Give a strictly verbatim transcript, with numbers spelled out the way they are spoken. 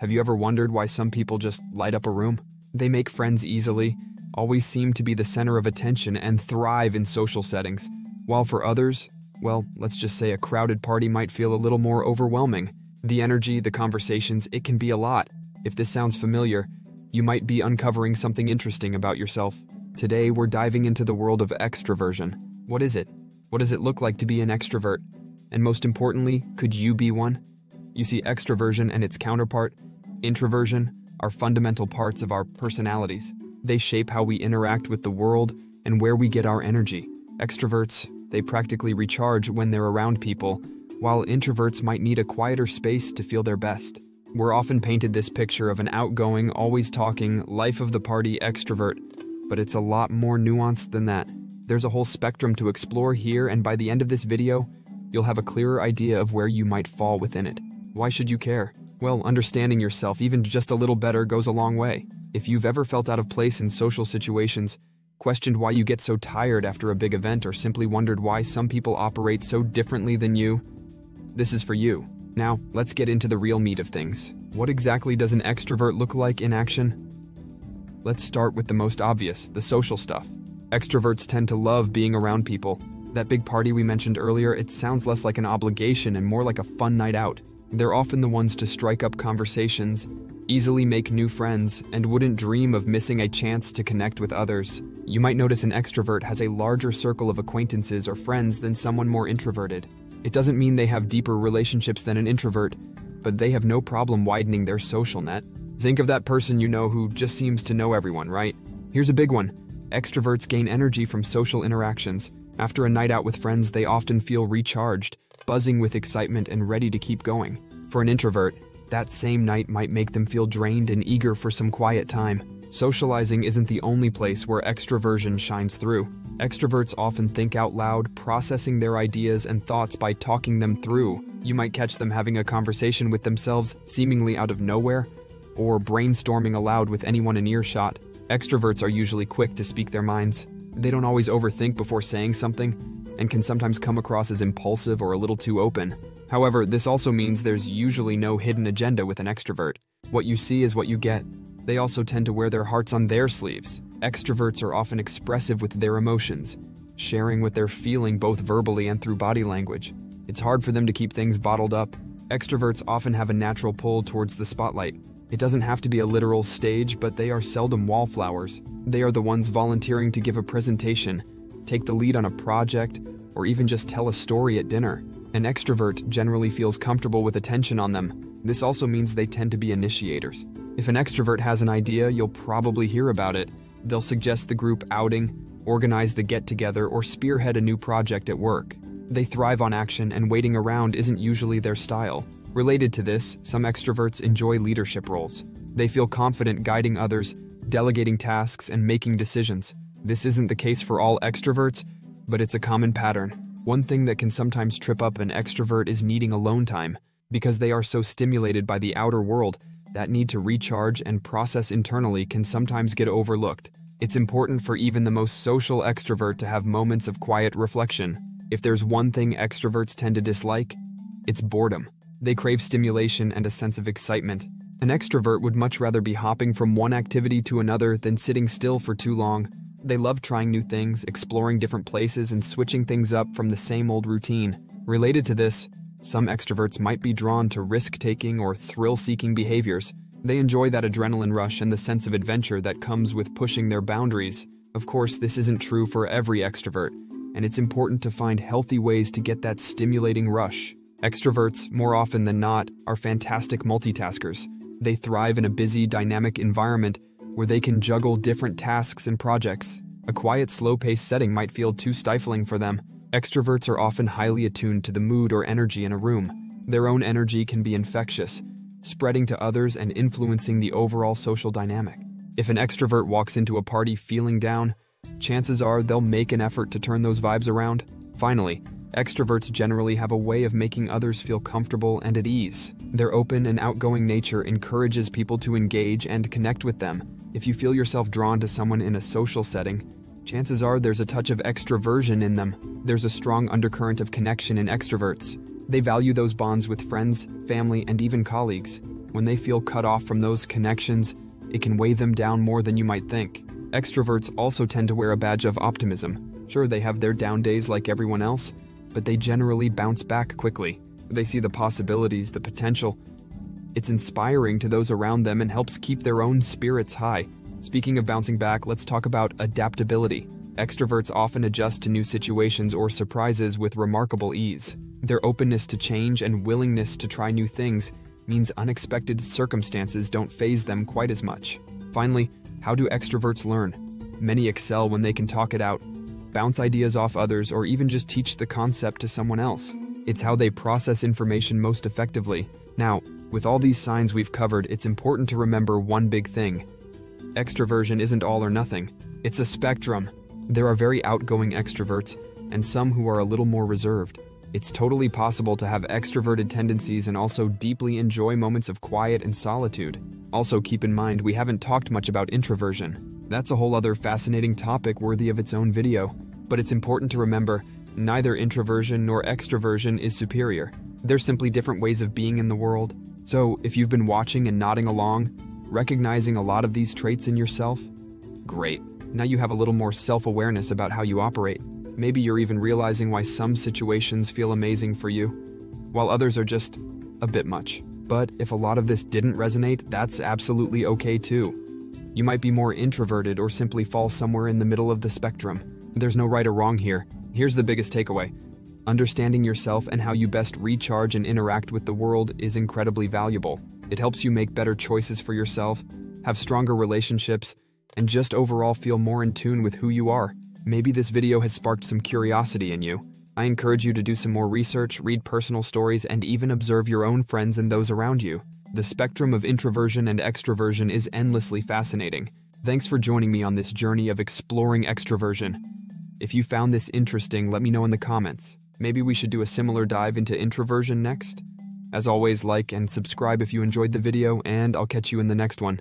Have you ever wondered why some people just light up a room? They make friends easily, always seem to be the center of attention, and thrive in social settings, while for others, well, let's just say a crowded party might feel a little more overwhelming. The energy, the conversations, it can be a lot. If this sounds familiar, you might be uncovering something interesting about yourself. Today, we're diving into the world of extroversion. What is it? What does it look like to be an extrovert? And most importantly, could you be one? You see, extroversion and its counterpart, introversion, are fundamental parts of our personalities. They shape how we interact with the world and where we get our energy. Extroverts, they practically recharge when they're around people, while introverts might need a quieter space to feel their best. We're often painted this picture of an outgoing, always talking, life of the party extrovert, but it's a lot more nuanced than that. There's a whole spectrum to explore here, and by the end of this video, you'll have a clearer idea of where you might fall within it. Why should you care? Well, understanding yourself even just a little better goes a long way. If you've ever felt out of place in social situations, questioned why you get so tired after a big event, or simply wondered why some people operate so differently than you, this is for you. Now, let's get into the real meat of things. What exactly does an extrovert look like in action? Let's start with the most obvious, the social stuff. Extroverts tend to love being around people. That big party we mentioned earlier, it sounds less like an obligation and more like a fun night out. They're often the ones to strike up conversations, easily make new friends, and wouldn't dream of missing a chance to connect with others. You might notice an extrovert has a larger circle of acquaintances or friends than someone more introverted. It doesn't mean they have deeper relationships than an introvert, but they have no problem widening their social net. Think of that person you know who just seems to know everyone, right? Here's a big one. Extroverts gain energy from social interactions. After a night out with friends, they often feel recharged, buzzing with excitement and ready to keep going. For an introvert, that same night might make them feel drained and eager for some quiet time. Socializing isn't the only place where extroversion shines through. Extroverts often think out loud, processing their ideas and thoughts by talking them through. You might catch them having a conversation with themselves seemingly out of nowhere, or brainstorming aloud with anyone in earshot. Extroverts are usually quick to speak their minds. They don't always overthink before saying something, and can sometimes come across as impulsive or a little too open. However, this also means there's usually no hidden agenda with an extrovert. What you see is what you get. They also tend to wear their hearts on their sleeves. Extroverts are often expressive with their emotions, sharing what they're feeling both verbally and through body language. It's hard for them to keep things bottled up. Extroverts often have a natural pull towards the spotlight. It doesn't have to be a literal stage, but they are seldom wallflowers. They are the ones volunteering to give a presentation, take the lead on a project, or even just tell a story at dinner. An extrovert generally feels comfortable with attention on them. This also means they tend to be initiators. If an extrovert has an idea, you'll probably hear about it. They'll suggest the group outing, organize the get-together, or spearhead a new project at work. They thrive on action, and waiting around isn't usually their style. Related to this, some extroverts enjoy leadership roles. They feel confident guiding others, delegating tasks, and making decisions. This isn't the case for all extroverts, but it's a common pattern. One thing that can sometimes trip up an extrovert is needing alone time. Because they are so stimulated by the outer world, that need to recharge and process internally can sometimes get overlooked. It's important for even the most social extrovert to have moments of quiet reflection. If there's one thing extroverts tend to dislike, it's boredom. They crave stimulation and a sense of excitement. An extrovert would much rather be hopping from one activity to another than sitting still for too long. They love trying new things, exploring different places, and switching things up from the same old routine. Related to this, some extroverts might be drawn to risk-taking or thrill-seeking behaviors. They enjoy that adrenaline rush and the sense of adventure that comes with pushing their boundaries. Of course, this isn't true for every extrovert, and it's important to find healthy ways to get that stimulating rush. Extroverts, more often than not, are fantastic multitaskers. They thrive in a busy, dynamic environment where they can juggle different tasks and projects. A quiet, slow-paced setting might feel too stifling for them. Extroverts are often highly attuned to the mood or energy in a room. Their own energy can be infectious, spreading to others and influencing the overall social dynamic. If an extrovert walks into a party feeling down, chances are they'll make an effort to turn those vibes around. Finally, extroverts generally have a way of making others feel comfortable and at ease. Their open and outgoing nature encourages people to engage and connect with them. If you feel yourself drawn to someone in a social setting, chances are there's a touch of extroversion in them. There's a strong undercurrent of connection in extroverts. They value those bonds with friends, family, and even colleagues. When they feel cut off from those connections, it can weigh them down more than you might think. Extroverts also tend to wear a badge of optimism. Sure, they have their down days like everyone else, but they generally bounce back quickly. They see the possibilities, the potential. It's inspiring to those around them and helps keep their own spirits high. Speaking of bouncing back, let's talk about adaptability. Extroverts often adjust to new situations or surprises with remarkable ease. Their openness to change and willingness to try new things means unexpected circumstances don't faze them quite as much. Finally, how do extroverts learn? Many excel when they can talk it out, bounce ideas off others, or even just teach the concept to someone else. It's how they process information most effectively. Now, with all these signs we've covered, it's important to remember one big thing. Extroversion isn't all or nothing. It's a spectrum. There are very outgoing extroverts, and some who are a little more reserved. It's totally possible to have extroverted tendencies and also deeply enjoy moments of quiet and solitude. Also, keep in mind, we haven't talked much about introversion. That's a whole other fascinating topic worthy of its own video. But it's important to remember, neither introversion nor extroversion is superior. They're simply different ways of being in the world. So, if you've been watching and nodding along, recognizing a lot of these traits in yourself, great. Now you have a little more self-awareness about how you operate. Maybe you're even realizing why some situations feel amazing for you, while others are just a bit much. But if a lot of this didn't resonate, that's absolutely okay too. You might be more introverted or simply fall somewhere in the middle of the spectrum. There's no right or wrong here. Here's the biggest takeaway. Understanding yourself and how you best recharge and interact with the world is incredibly valuable. It helps you make better choices for yourself, have stronger relationships, and just overall feel more in tune with who you are. Maybe this video has sparked some curiosity in you. I encourage you to do some more research, read personal stories, and even observe your own friends and those around you. The spectrum of introversion and extroversion is endlessly fascinating. Thanks for joining me on this journey of exploring extroversion. If you found this interesting, let me know in the comments. Maybe we should do a similar dive into introversion next. As always, like and subscribe if you enjoyed the video, and I'll catch you in the next one.